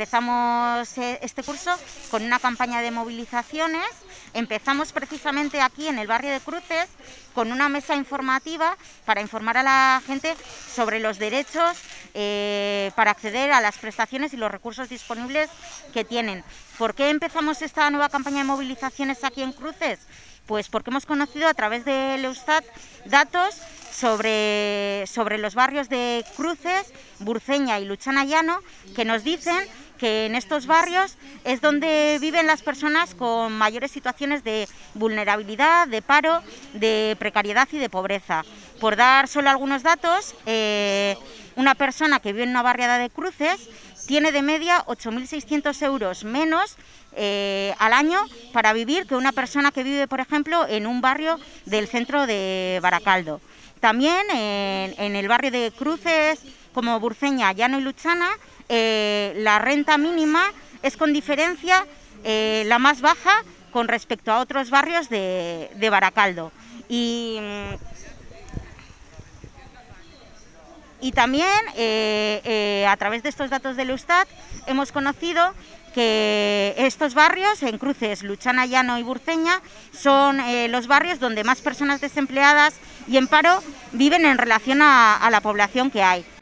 Empezamos este curso con una campaña de movilizaciones. Empezamos precisamente aquí en el barrio de Cruces con una mesa informativa para informar a la gente sobre los derechos para acceder a las prestaciones y los recursos disponibles que tienen. ¿Por qué empezamos esta nueva campaña de movilizaciones aquí en Cruces? Pues porque hemos conocido a través del Eustat datos sobre los barrios de Cruces, Burceña y Luchana Llano, que nos dicen que en estos barrios es donde viven las personas con mayores situaciones de vulnerabilidad, de paro, de precariedad y de pobreza. Por dar solo algunos datos, una persona que vive en una barriada de Cruces tiene de media 8.600 euros menos al año para vivir que una persona que vive, por ejemplo, en un barrio del centro de Barakaldo. También en el barrio de Cruces, como Burceña, Llano y Luchana, la renta mínima es con diferencia la más baja con respecto a otros barrios de Barakaldo. Y también, a través de estos datos del Eustat, hemos conocido que estos barrios, en Cruces, Luchana, Llano y Burceña, son los barrios donde más personas desempleadas y en paro viven en relación a la población que hay.